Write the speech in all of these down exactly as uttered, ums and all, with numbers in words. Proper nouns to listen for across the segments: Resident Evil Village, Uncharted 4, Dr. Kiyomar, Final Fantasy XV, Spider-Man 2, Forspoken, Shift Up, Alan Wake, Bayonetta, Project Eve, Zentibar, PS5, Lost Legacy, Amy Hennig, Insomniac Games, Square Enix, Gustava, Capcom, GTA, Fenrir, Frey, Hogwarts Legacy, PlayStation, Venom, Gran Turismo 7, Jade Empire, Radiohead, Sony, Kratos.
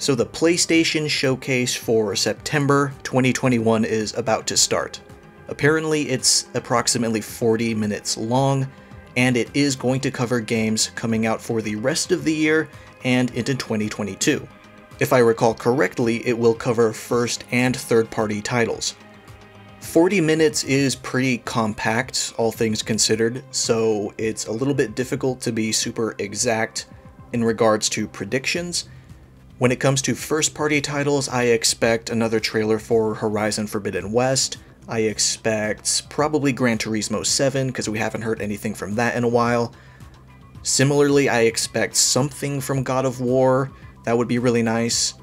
So the PlayStation Showcase for September twenty twenty-one is about to start. Apparently it's approximately forty minutes long, and it is going to cover games coming out for the rest of the year and into twenty twenty-two. If I recall correctly, it will cover first and third party titles. forty minutes is pretty compact, all things considered, so it's a little bit difficult to be super exact in regards to predictions. When it comes to first party titles, I expect another trailer for Horizon Forbidden West. I expect probably Gran Turismo seven, because we haven't heard anything from that in a while. Similarly, I expect something from God of War. That would be really nice.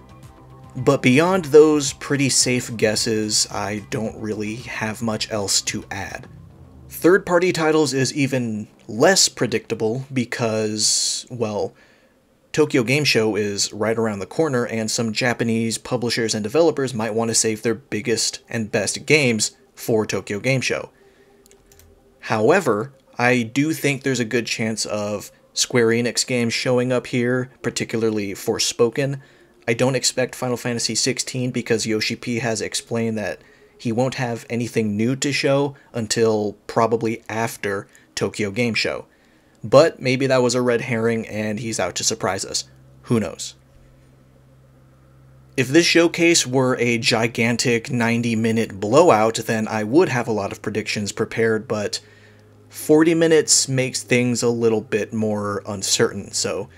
But beyond those pretty safe guesses, I don't really have much else to add. Third-party titles is even less predictable because, well, Tokyo Game Show is right around the corner, and some Japanese publishers and developers might want to save their biggest and best games for Tokyo Game Show. However, I do think there's a good chance of Square Enix games showing up here, particularly Forspoken. I don't expect Final Fantasy sixteen because Yoshi P has explained that he won't have anything new to show until probably after Tokyo Game Show. But maybe that was a red herring and he's out to surprise us. Who knows? If this showcase were a gigantic ninety minute blowout, then I would have a lot of predictions prepared, but forty minutes makes things a little bit more uncertain, so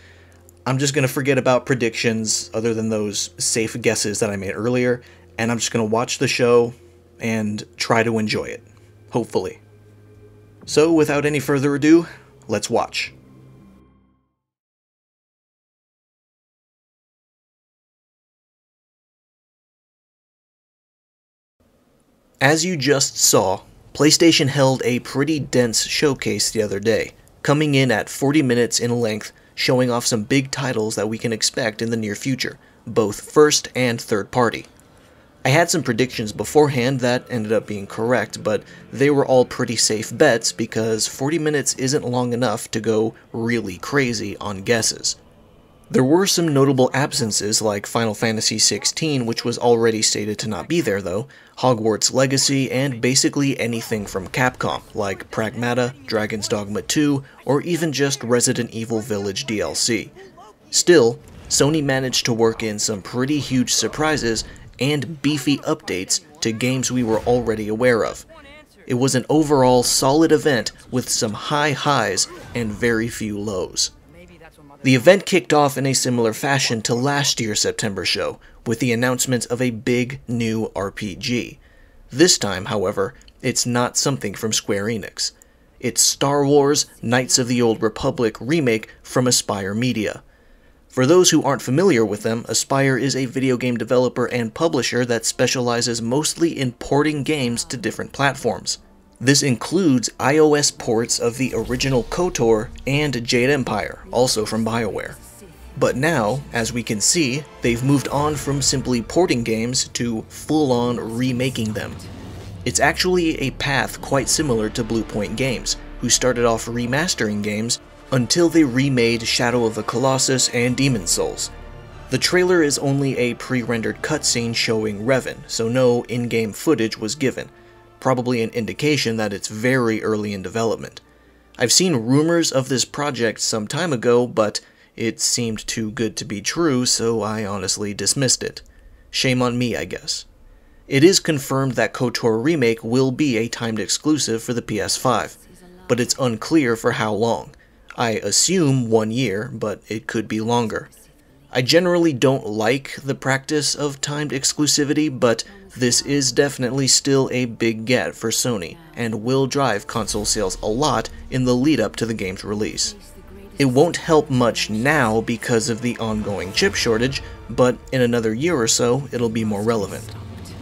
I'm just going to forget about predictions other than those safe guesses that I made earlier, and I'm just going to watch the show and try to enjoy it, hopefully. So without any further ado, let's watch. As you just saw, PlayStation held a pretty dense showcase the other day, coming in at forty minutes in length, showing off some big titles that we can expect in the near future, both first and third party. I had some predictions beforehand that ended up being correct, but they were all pretty safe bets because forty minutes isn't long enough to go really crazy on guesses. There were some notable absences like Final Fantasy sixteen, which was already stated to not be there though, Hogwarts Legacy, and basically anything from Capcom, like Pragmata, Dragon's Dogma two, or even just Resident Evil Village D L C. Still, Sony managed to work in some pretty huge surprises and beefy updates to games we were already aware of. It was an overall solid event with some high highs and very few lows. The event kicked off in a similar fashion to last year's September show, with the announcement of a big new R P G. This time, however, it's not something from Square Enix. It's Star Wars Knights of the Old Republic remake from Aspyr Media. For those who aren't familiar with them, Aspyr is a video game developer and publisher that specializes mostly in porting games to different platforms. This includes iOS ports of the original KOTOR and Jade Empire, also from BioWare. But now, as we can see, they've moved on from simply porting games to full-on remaking them. It's actually a path quite similar to Bluepoint Games, who started off remastering games until they remade Shadow of the Colossus and Demon's Souls. The trailer is only a pre-rendered cutscene showing Revan, so no in-game footage was given, probably an indication that it's very early in development. I've seen rumors of this project some time ago, but it seemed too good to be true, so I honestly dismissed it. Shame on me, I guess. It is confirmed that KOTOR Remake will be a timed exclusive for the P S five, but it's unclear for how long. I assume one year, but it could be longer. I generally don't like the practice of timed exclusivity, but this is definitely still a big get for Sony, and will drive console sales a lot in the lead up to the game's release. It won't help much now because of the ongoing chip shortage, but in another year or so, it'll be more relevant.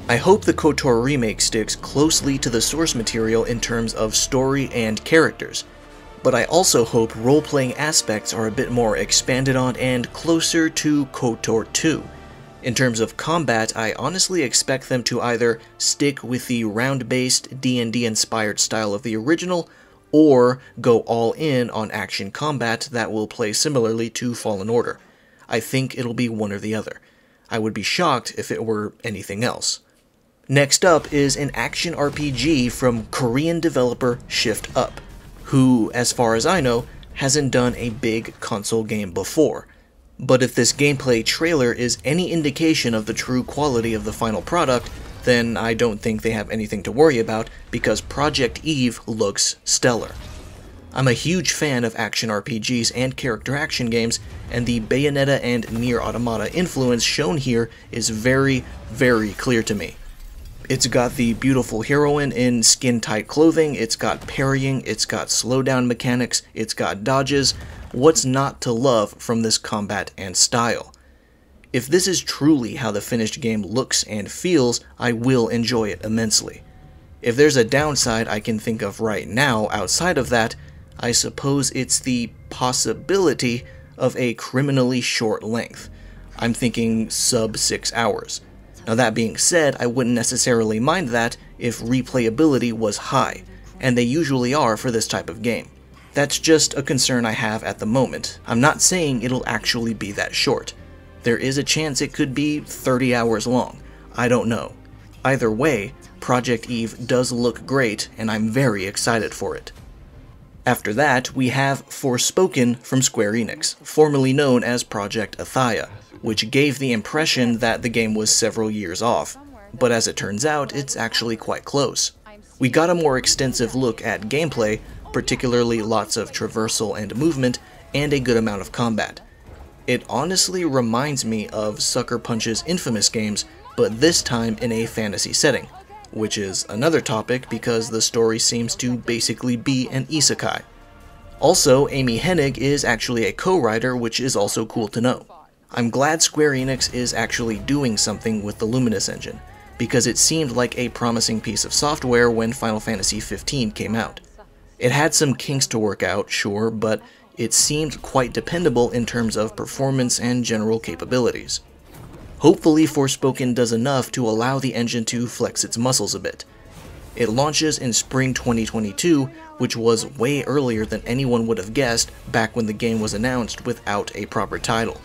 I hope the KOTOR remake sticks closely to the source material in terms of story and characters, but I also hope role-playing aspects are a bit more expanded on and closer to KOTOR two. In terms of combat, I honestly expect them to either stick with the round-based D and D inspired style of the original, or go all in on action combat that will play similarly to Fallen Order. I think it'll be one or the other. I would be shocked if it were anything else. Next up is an action R P G from Korean developer Shift Up, who, as far as I know, hasn't done a big console game before. But if this gameplay trailer is any indication of the true quality of the final product, then I don't think they have anything to worry about, because Project Eve looks stellar. I'm a huge fan of action R P Gs and character action games, and the Bayonetta and Nier Automata influence shown here is very, very clear to me. It's got the beautiful heroine in skin-tight clothing, it's got parrying, it's got slowdown mechanics, it's got dodges. What's not to love from this combat and style? If this is truly how the finished game looks and feels, I will enjoy it immensely. If there's a downside I can think of right now outside of that, I suppose it's the possibility of a criminally short length. I'm thinking sub six hours. Now that being said, I wouldn't necessarily mind that if replayability was high, and they usually are for this type of game. That's just a concern I have at the moment. I'm not saying it'll actually be that short. There is a chance it could be thirty hours long. I don't know. Either way, Project Eve does look great, and I'm very excited for it. After that, we have Forspoken from Square Enix, formerly known as Project Athaya, which gave the impression that the game was several years off, but as it turns out, it's actually quite close. We got a more extensive look at gameplay, particularly lots of traversal and movement, and a good amount of combat. It honestly reminds me of Sucker Punch's Infamous games, but this time in a fantasy setting, which is another topic because the story seems to basically be an isekai. Also, Amy Hennig is actually a co-writer, which is also cool to know. I'm glad Square Enix is actually doing something with the Luminous engine, because it seemed like a promising piece of software when Final Fantasy fifteen came out. It had some kinks to work out, sure, but it seemed quite dependable in terms of performance and general capabilities. Hopefully Forspoken does enough to allow the engine to flex its muscles a bit. It launches in spring twenty twenty-two, which was way earlier than anyone would have guessed back when the game was announced without a proper title.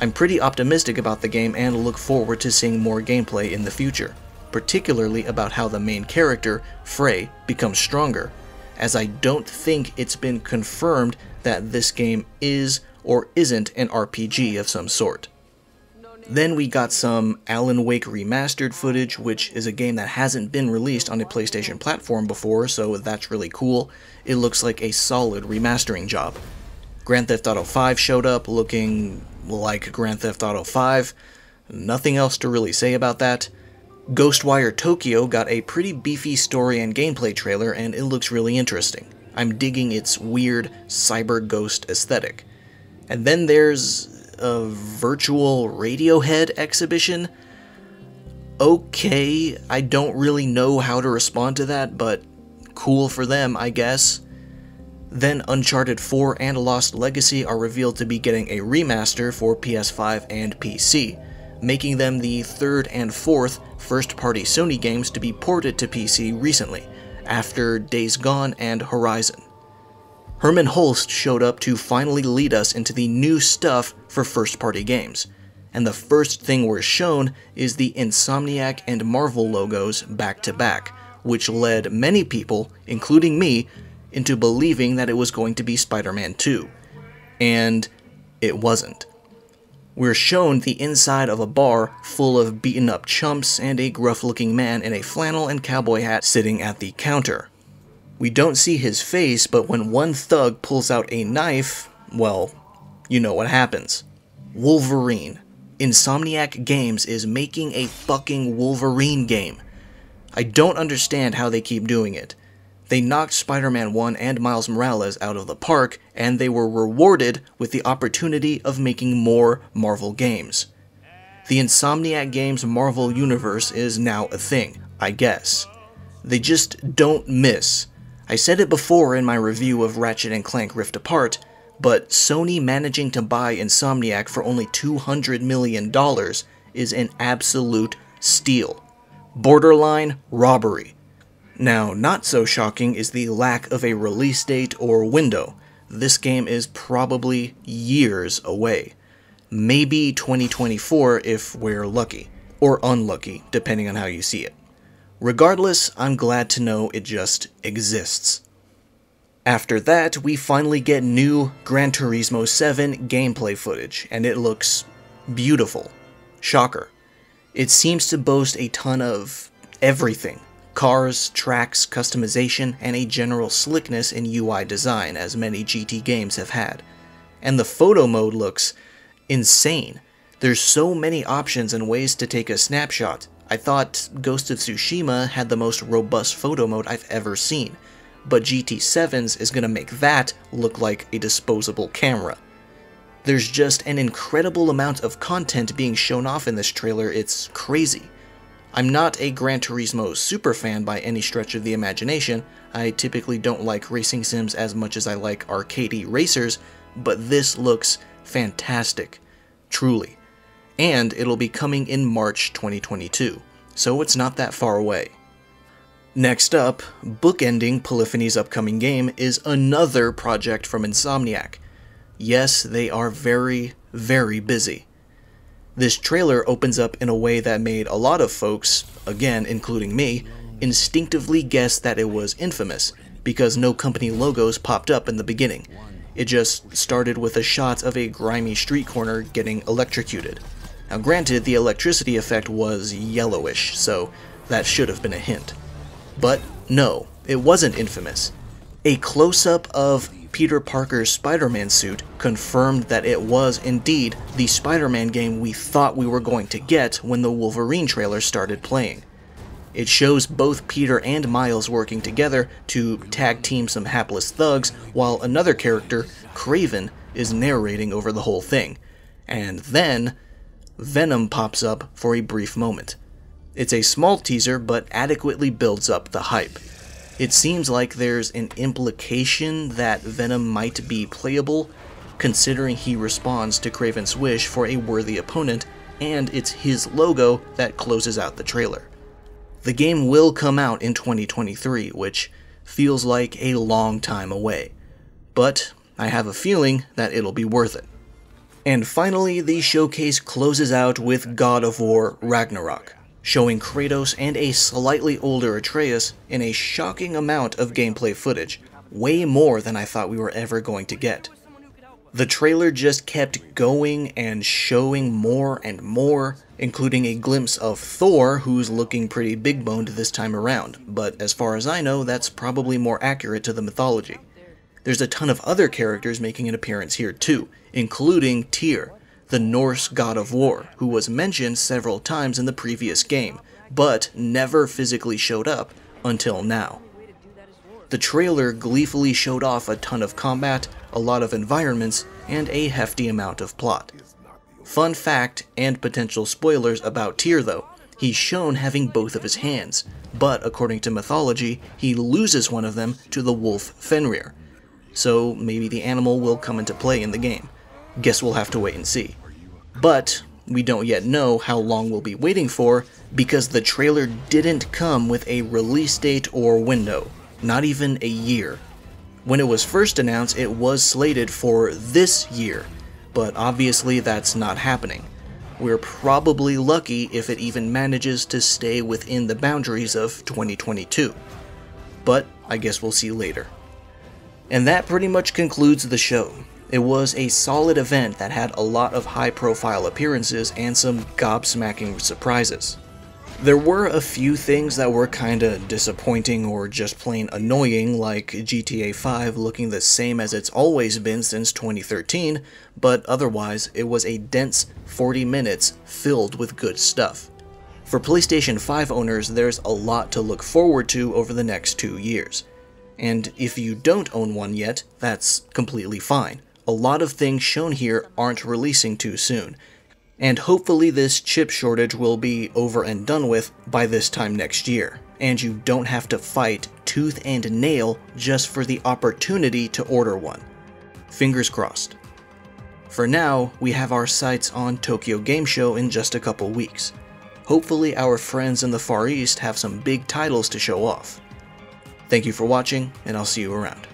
I'm pretty optimistic about the game and look forward to seeing more gameplay in the future, particularly about how the main character, Frey, becomes stronger, as I don't think it's been confirmed that this game is or isn't an R P G of some sort. Then we got some Alan Wake Remastered footage, which is a game that hasn't been released on a PlayStation platform before, so that's really cool. It looks like a solid remastering job. Grand Theft Auto five showed up looking like Grand Theft Auto five, nothing else to really say about that. Ghostwire Tokyo got a pretty beefy story and gameplay trailer, and it looks really interesting. I'm digging its weird cyber ghost aesthetic. And then there's a virtual Radiohead exhibition. Okay, I don't really know how to respond to that, but cool for them, I guess. Then Uncharted four and Lost Legacy are revealed to be getting a remaster for P S five and P C, making them the third and fourth first-party Sony games to be ported to P C recently, after Days Gone and Horizon. Herman Holst showed up to finally lead us into the new stuff for first-party games, and the first thing we're shown is the Insomniac and Marvel logos back-to-back, which led many people, including me, into believing that it was going to be Spider-Man two, and it wasn't. We're shown the inside of a bar full of beaten-up chumps and a gruff-looking man in a flannel and cowboy hat sitting at the counter. We don't see his face, but when one thug pulls out a knife, well, you know what happens. Wolverine. Insomniac Games is making a fucking Wolverine game. I don't understand how they keep doing it. They knocked Spider-Man one and Miles Morales out of the park, and they were rewarded with the opportunity of making more Marvel games. The Insomniac Games Marvel Universe is now a thing, I guess. They just don't miss. I said it before in my review of Ratchet and Clank Rift Apart, but Sony managing to buy Insomniac for only two hundred million dollars is an absolute steal. Borderline robbery. Now, not so shocking is the lack of a release date or window. This game is probably years away. Maybe twenty twenty-four if we're lucky, or unlucky, depending on how you see it. Regardless, I'm glad to know it just exists. After that, we finally get new Gran Turismo seven gameplay footage, and it looks beautiful. Shocker. It seems to boast a ton of everything. Cars, tracks, customization, and a general slickness in U I design, as many G T games have had. And the photo mode looks insane. There's so many options and ways to take a snapshot. I thought Ghost of Tsushima had the most robust photo mode I've ever seen, but G T seven's is going to make that look like a disposable camera. There's just an incredible amount of content being shown off in this trailer, it's crazy. I'm not a Gran Turismo superfan by any stretch of the imagination. I typically don't like racing sims as much as I like arcadey racers, but this looks fantastic, truly. And it'll be coming in March twenty twenty-two, so it's not that far away. Next up, bookending Polyphony's upcoming game is another project from Insomniac. Yes, they are very, very busy. This trailer opens up in a way that made a lot of folks, again including me, instinctively guess that it was Infamous, because no company logos popped up in the beginning. It just started with a shot of a grimy street corner getting electrocuted. Now granted, the electricity effect was yellowish, so that should have been a hint. But no, it wasn't Infamous. A close-up of Peter Parker's Spider-Man suit confirmed that it was indeed the Spider-Man game we thought we were going to get when the Wolverine trailer started playing. It shows both Peter and Miles working together to tag team some hapless thugs, while another character, Craven, is narrating over the whole thing. And then, Venom pops up for a brief moment. It's a small teaser, but adequately builds up the hype. It seems like there's an implication that Venom might be playable, considering he responds to Craven's wish for a worthy opponent, and it's his logo that closes out the trailer. The game will come out in twenty twenty-three, which feels like a long time away, but I have a feeling that it'll be worth it. And finally, the showcase closes out with God of War Ragnarok, showing Kratos and a slightly older Atreus in a shocking amount of gameplay footage, way more than I thought we were ever going to get. The trailer just kept going and showing more and more, including a glimpse of Thor, who's looking pretty big-boned this time around, but as far as I know, that's probably more accurate to the mythology. There's a ton of other characters making an appearance here too, including Tyr, the Norse god of war, who was mentioned several times in the previous game, but never physically showed up until now. The trailer gleefully showed off a ton of combat, a lot of environments, and a hefty amount of plot. Fun fact and potential spoilers about Tyr though, he's shown having both of his hands, but according to mythology, he loses one of them to the wolf Fenrir, so maybe the animal will come into play in the game. Guess we'll have to wait and see. But we don't yet know how long we'll be waiting for, because the trailer didn't come with a release date or window, not even a year. When it was first announced, it was slated for this year, but obviously that's not happening. We're probably lucky if it even manages to stay within the boundaries of twenty twenty-two. But I guess we'll see later. And that pretty much concludes the show. It was a solid event that had a lot of high-profile appearances and some gobsmacking surprises. There were a few things that were kinda disappointing or just plain annoying, like G T A five looking the same as it's always been since twenty thirteen, but otherwise it was a dense forty minutes filled with good stuff. For PlayStation five owners, there's a lot to look forward to over the next two years. And if you don't own one yet, that's completely fine. A lot of things shown here aren't releasing too soon, and hopefully this chip shortage will be over and done with by this time next year, and you don't have to fight tooth and nail just for the opportunity to order one. Fingers crossed. For now, we have our sights on Tokyo Game Show in just a couple weeks. Hopefully our friends in the Far East have some big titles to show off. Thank you for watching, and I'll see you around.